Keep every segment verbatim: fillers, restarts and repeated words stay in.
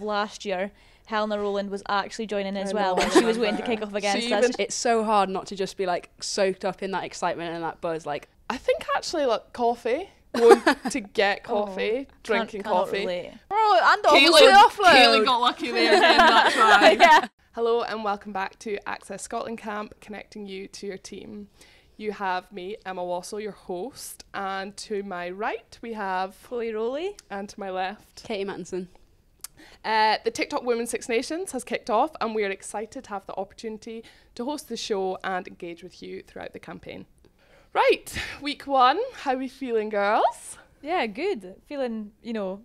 Last year, Helena Rowland was actually joining as well, and she was waiting to kick off against us. It's so hard not to just be like soaked up in that excitement and that buzz. Like, I think actually, like, coffee. Going to get coffee, oh, drinking can't, can't coffee. Relate. Oh, and awfully. Caitlin got lucky there again, that's right. Yeah. Hello and welcome back to Access Scotland Camp, connecting you to your team. You have me, Emma Wassell, your host, and to my right we have Chloe Rollie, and to my left, Caity Mattinson. Uh, the TikTok Women's Six Nations has kicked off, and we are excited to have the opportunity to host the show and engage with you throughout the campaign. Right, week one, how are we feeling, girls? Yeah, good. Feeling, you know,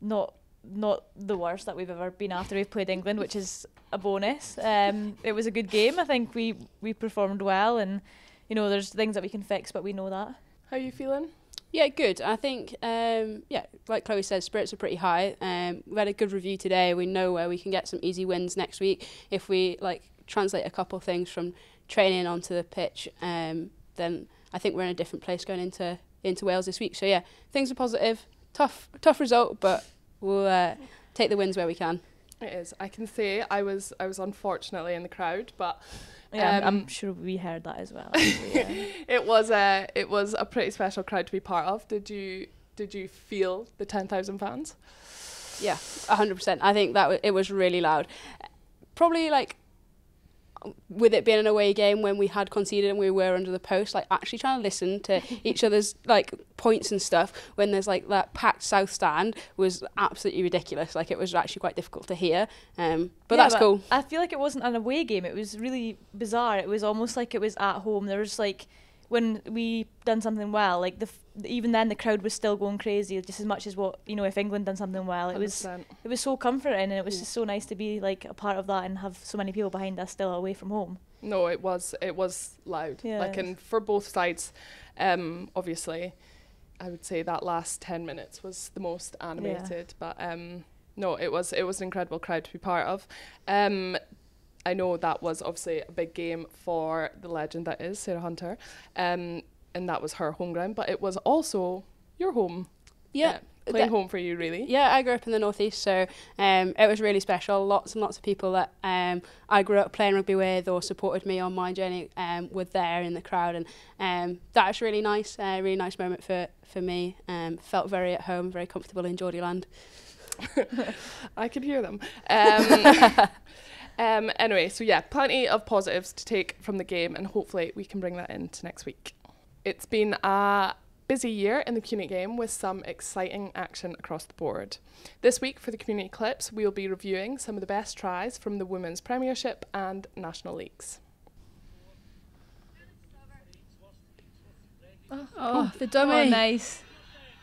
not not the worst that we've ever been after we've played England, which is a bonus. Um, it was a good game. I think we, we performed well, and, you know, there's things that we can fix, but we know that. How are you feeling? Yeah, good. I think, um, yeah, like Chloe said, spirits are pretty high. Um, we had a good review today. We know where we can get some easy wins next week. If we, like, translate a couple of things from training onto the pitch, um, then I think we're in a different place going into into Wales this week. So yeah, things are positive. Tough, tough result, but we'll uh, take the wins where we can. It is. I can say I was I was unfortunately in the crowd, but yeah, um, I'm sure we heard that as well. Actually, yeah. It was a it was a pretty special crowd to be part of. Did you did you feel the ten thousand fans? Yeah, one hundred percent. I think that w it was really loud. Probably like. With it being an away game, when we had conceded and we were under the post, like actually trying to listen to each other's like points and stuff when there's like that packed south stand was absolutely ridiculous. Like it was actually quite difficult to hear, um but yeah, that's but cool. I feel like it wasn't an away game, it was really bizarre. It was almost like it was at home. There was like when we done something well, like the f even then the crowd was still going crazy just as much as what, you know, if England done something well. It one hundred percent. was it was so comforting, and it was yeah. just so nice to be like a part of that and have so many people behind us still away from home. No, it was it was loud. Yeah. Like, and for both sides, um obviously I would say that last ten minutes was the most animated, yeah. but um no, it was it was an incredible crowd to be part of. Um I know that was obviously a big game for the legend that is Sarah Hunter, um, and that was her home ground, but it was also your home. Yeah. Uh, playing home for you, really. Yeah, I grew up in the northeast, so um, it was really special. Lots and lots of people that um, I grew up playing rugby with or supported me on my journey um, were there in the crowd, and um, that was really nice, a uh, really nice moment for, for me. Um, felt very at home, very comfortable in Geordieland. I could hear them. Um, Um, anyway, so yeah, plenty of positives to take from the game, and hopefully we can bring that into next week. It's been a busy year in the community game with some exciting action across the board. This week for the community clips, we'll be reviewing some of the best tries from the Women's Premiership and National Leagues. Oh, oh the dummy. Oh, nice.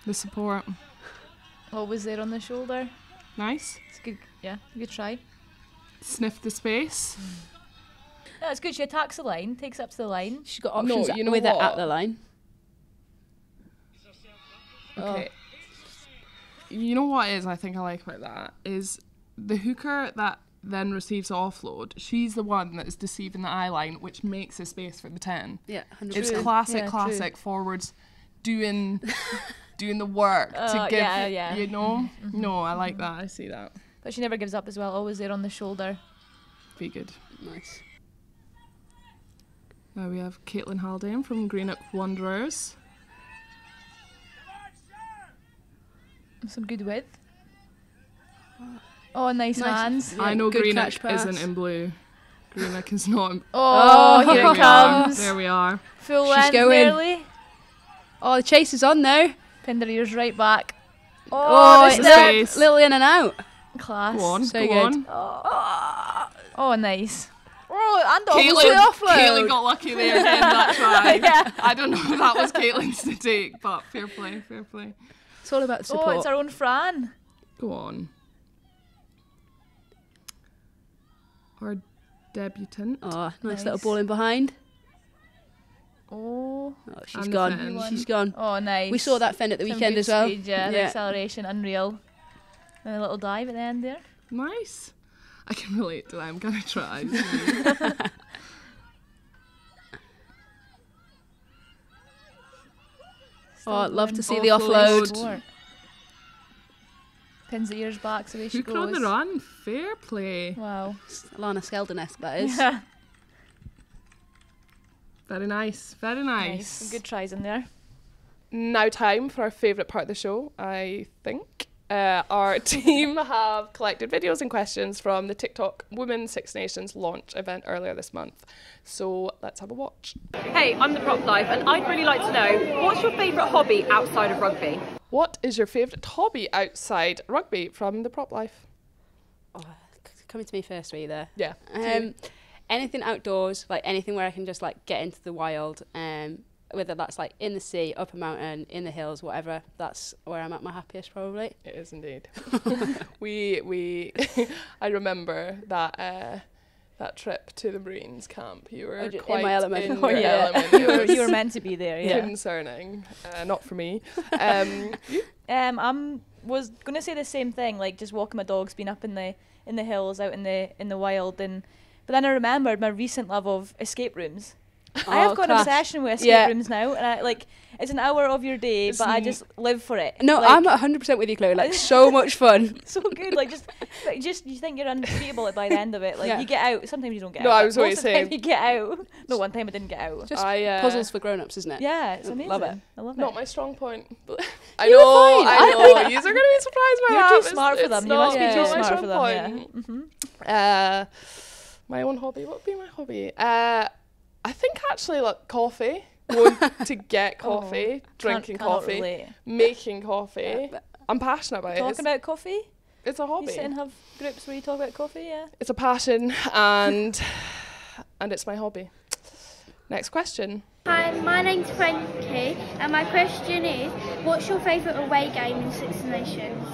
The support. Always there on the shoulder. Nice. It's good, yeah, good try. Sniff the space. No, it's good. She attacks the line, takes up to the line. She's got options no, you know with what? it at the line. Okay. Oh. You know what it is I think I like about that is the hooker that then receives the offload. She's the one that is deceiving the eye line, which makes a space for the ten. Yeah, one hundred percent. It's classic, yeah, classic true. forwards doing doing the work uh, to give. Yeah, yeah. You know. Mm-hmm. No, I like that. I see that. But she never gives up as well, always there on the shoulder. Be good. Nice. Now we have Caitlin Haldane from Greenock Wanderers. Some good width. Oh, nice, nice. hands. Yeah, I know Greenock isn't in blue. Greenock is not in blue. Oh, oh, here it comes. Are. There we are. Full She's length, going. Nearly. Oh, the chase is on now. Pinned her ears right back. Oh, it's oh, little in and out. Class. Go on, so go good. on. Oh, oh nice. Oh, and Caitlin, offload. Caitlin got lucky there again, that try. Yeah. I don't know if that was Caitlin's to take, but fair play, fair play. It's all about the support. Oh, it's our own Fran. Go on. Our debutant. Oh, nice, nice. little ball in behind. Oh, oh she's and gone. She's gone. Oh, nice. We saw that fin at the Some weekend as well. Speed, yeah, yeah. The acceleration, unreal. And a little dive at the end there. Nice. I can relate to that. I'm going to try. Oh, I'd love to see offload. the offload. pins the ears back, so away she goes. Who on the run? Fair play. Wow. Alana Skeldan-esque, that is. Yeah. Very nice, very nice. nice. Some good tries in there. Now time for our favourite part of the show, I think. Uh, our team have collected videos and questions from the TikTok Women's Six Nations launch event earlier this month. So let's have a watch. Hey, I'm the Prop Life, and I'd really like to know, what's your favourite hobby outside of rugby? What is your favourite hobby outside rugby from the Prop Life? Oh, coming to me first, were you there? Yeah. Um, anything outdoors, like anything where I can just like get into the wild, um, whether that's like in the sea, up a mountain, in the hills, whatever, that's where I'm at my happiest probably. It is indeed. we we I remember that uh that trip to the Marines camp. You were oh, quite in my element. In oh, your yeah. element. You, were, you were meant to be there, yeah. Concerning. Uh, not for me. Um Um I'm was gonna say the same thing, like just walking my dogs, being up in the in the hills, out in the in the wild, and but then I remembered my recent love of escape rooms. Oh, I have got class. an obsession with escape yeah. rooms now, and I, like it's an hour of your day, it's but I just live for it. No, like, I'm one hundred percent with you, Chloe. Like so much fun, so good. Like just, like, just you think you're unbeatable by the end of it. Like yeah. you get out. Sometimes you don't get no, out. No, I was always saying you get out. No, one time I didn't get out. Just I, uh, puzzles for grown-ups, isn't it? Yeah, it's amazing. Love it. I love it. Not my strong point. I you know, were fine. I know. You're gonna be surprised by you're that. You're too smart it's, for them. You must yeah, be too smart for them. Yeah. My own hobby. What would be my hobby? Uh. I think actually like coffee, going to get coffee, oh, drinking can't, can't coffee, relate. making coffee. Yeah, I'm passionate about talking it. Talking about coffee? It's a hobby. You sit and have groups where you talk about coffee, yeah? It's a passion and and it's my hobby. Next question. Hi, my name's Frankie and my question is, what's your favourite away game in Six Nations?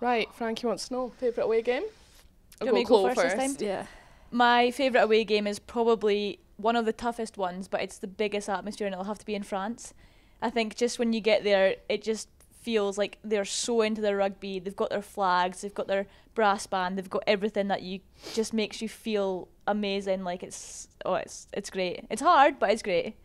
Right, Frankie wants to know, favourite away game? I'll go, go first, first this time. Yeah. My favourite away game is probably one of the toughest ones, but it's the biggest atmosphere, and it'll have to be in France. I think just when you get there, it just feels like they're so into their rugby. They've got their flags, they've got their brass band, they've got everything that you just makes you feel amazing. Like it's oh, it's it's great. It's hard, but it's great.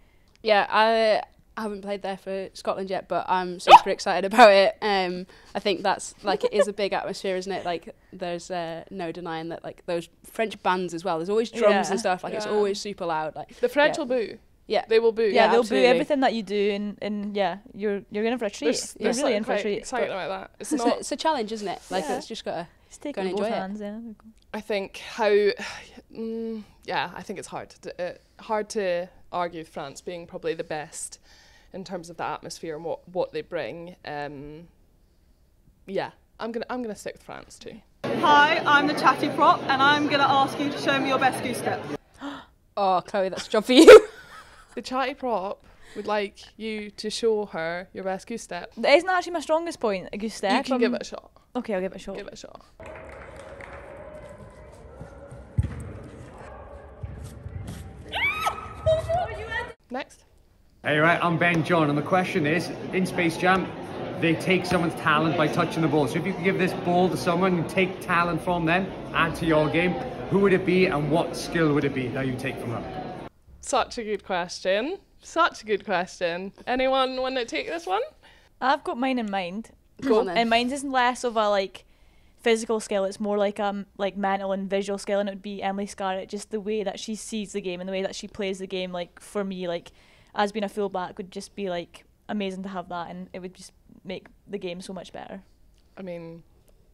Yeah, I I haven't played there for Scotland yet, but I'm super excited about it. Um, I think that's like it is a big atmosphere, isn't it? Like there's uh, no denying that. Like those French bands as well. There's always drums yeah. and stuff. Like yeah. it's always super loud. Like the French yeah. will boo. Yeah, they will boo. Yeah, yeah they'll absolutely. boo everything that you do, and, and yeah, you're you're going for a treat. There's, there's you're really in for a treat. Excited about that. It's, it's, not a, it's a challenge, isn't it? Like yeah. it's just gotta just take go and enjoy hands, it. Yeah. I think how, mm, yeah, I think it's hard to uh, hard to argue France being probably the best in terms of the atmosphere and what, what they bring. Um, yeah, I'm gonna I'm gonna stick with France too. Hi, I'm the chatty prop, and I'm gonna ask you to show me your best goose step. Oh, Chloe, that's a job for you. The chatty prop would like you to show her your best goose step. That isn't actually my strongest point, a goose step. You can um, give it a shot. Okay, I'll give it a shot. Give it a shot. Next. Hey, right, I'm Ben John, and the question is, in Space Jam, they take someone's talent by touching the ball. So if you could give this ball to someone and take talent from them, add to your game, who would it be and what skill would it be that you take from them? Such a good question. Such a good question. Anyone want to take this one? I've got mine in mind. Go on then. And mine's isn't less of a, like, physical skill, it's more like um like mental and visual skill, and it would be Emily Scarrett. Just the way that she sees the game and the way that she plays the game, like for me, like as being a fullback, would just be like amazing to have that, and it would just make the game so much better. I mean,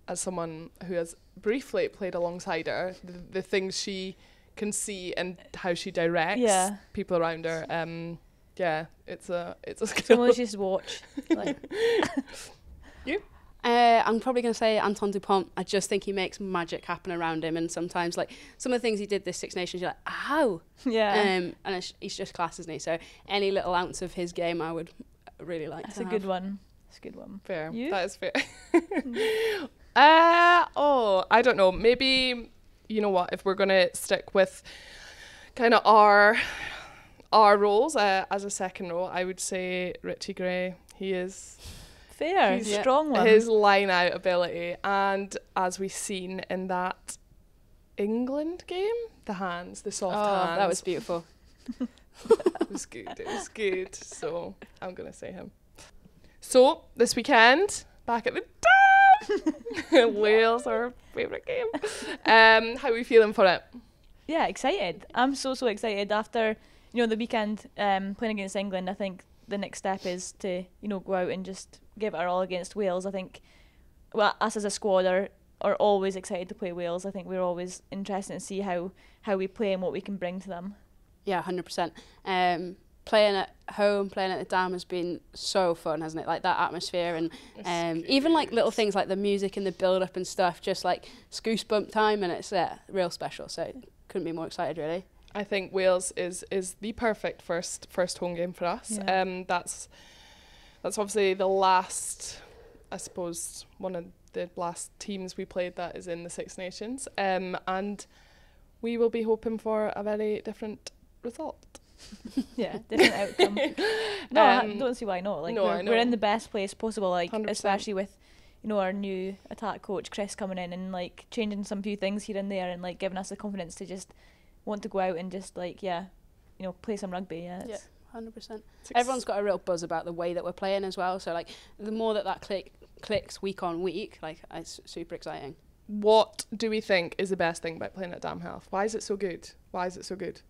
as someone who has briefly played alongside her, the, the things she can see and how she directs yeah. people around her, um yeah, it's a it's a skill. It's just watch. Like. You. Uh, I'm probably going to say Anton Dupont. I just think he makes magic happen around him, and sometimes like some of the things he did this Six Nations, you're like, how? Yeah. Um, and it's, he's just class, isn't he? So any little ounce of his game, I would really like. That's to a have. good one. That's a good one. Fair. You? That is fair. uh, oh, I don't know. Maybe, you know what? If we're going to stick with kind of our our roles uh, as a second role, I would say Richie Gray. He is. Fair, he's strong one. His line-out ability, and as we've seen in that England game, the hands, the soft oh, hands. That was beautiful. It was good, it was good. So I'm going to say him. So, this weekend, back at the D A M Wales, our favourite game. Um, how are we feeling for it? Yeah, excited. I'm so, so excited. After, you know, the weekend um, playing against England, I think the next step is to, you know, go out and just give it our all against Wales. I think, well, us as a squad are, are always excited to play Wales. I think we're always interested to see how, how we play and what we can bring to them. Yeah, one hundred percent. Um, playing at home, playing at the Dam has been so fun, hasn't it? Like that atmosphere and um, even like little things like the music and the build-up and stuff, just like goosebump time, and it's uh, real special. So couldn't be more excited, really. I think Wales is is the perfect first first home game for us. Yeah. Um, that's that's obviously the last, I suppose, one of the last teams we played that is in the Six Nations, um, and we will be hoping for a very different result. Yeah, different outcome. No, um, I don't see why not. Like no, we're, we're in the best place possible, like one hundred percent. Especially with, you know, our new attack coach Chris coming in and like changing some few things here and there and like giving us the confidence to just want to go out and just like, yeah, you know, play some rugby. Yeah, yeah, one hundred percent. Everyone's got a real buzz about the way that we're playing as well, so like the more that that click clicks week on week, like it's super exciting. What do we think is the best thing about playing at D A M Health? Why is it so good? Why is it so good?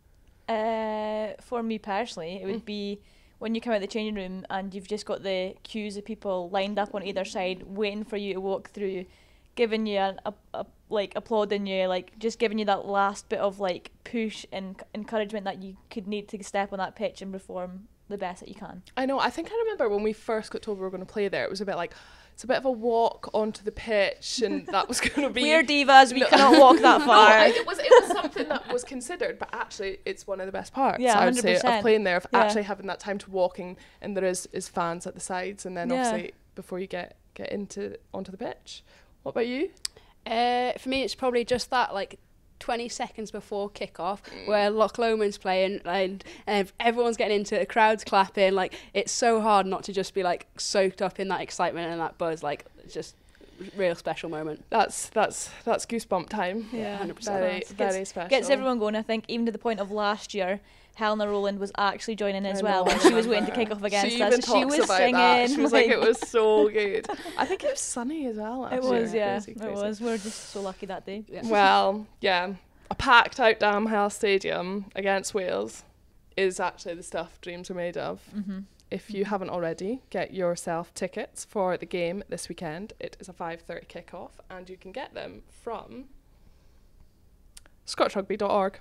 Uh, for me personally, it would be when you come out the changing room and you've just got the queues of people lined up on either side, waiting for you to walk through, giving you an, a, a like applauding you, like just giving you that last bit of like push and encouragement that you could need to step on that pitch and perform the best that you can. I know. I think I remember when we first got told we were going to play there, it was a bit like, it's a bit of a walk onto the pitch, and that was going to be... We're divas, we no. cannot walk that far. No, it, was, it was something that was considered, but actually it's one of the best parts, yeah, I would say, of playing there, of yeah. actually having that time to walk, and, and there is, is fans at the sides, and then yeah. obviously before you get, get into onto the pitch. What about you? Uh, for me, it's probably just that, like, twenty seconds before kickoff, mm. where Loch Lomond's playing and, and everyone's getting into it, the crowd's clapping. Like, it's so hard not to just be like soaked up in that excitement and that buzz. Like, it's just a real special moment. That's that's that's goosebump time. Yeah, hundred percent. Very, very gets, special. Gets everyone going. I think even to the point of last year, Helena Rowland was actually joining as I well, and she was waiting to kick off against she us. Even she talks was about singing. That. She was like, it was so good. I think it was sunny as well. Actually. It was, yeah, crazy, crazy. It was. We were just so lucky that day. Yeah. Well, yeah, a packed out D A M Health Stadium against Wales is actually the stuff dreams are made of. Mm-hmm. If you haven't already, get yourself tickets for the game this weekend. It is a five thirty kickoff, and you can get them from Scottish Rugby dot org.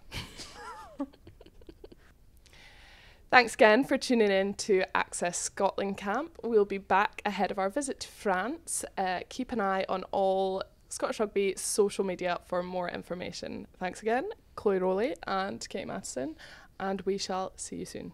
Thanks again for tuning in to Access Scotland Camp. We'll be back ahead of our visit to France. Uh, keep an eye on all Scottish Rugby social media for more information. Thanks again, Chloe Rollie and Caity Mattinson, and we shall see you soon.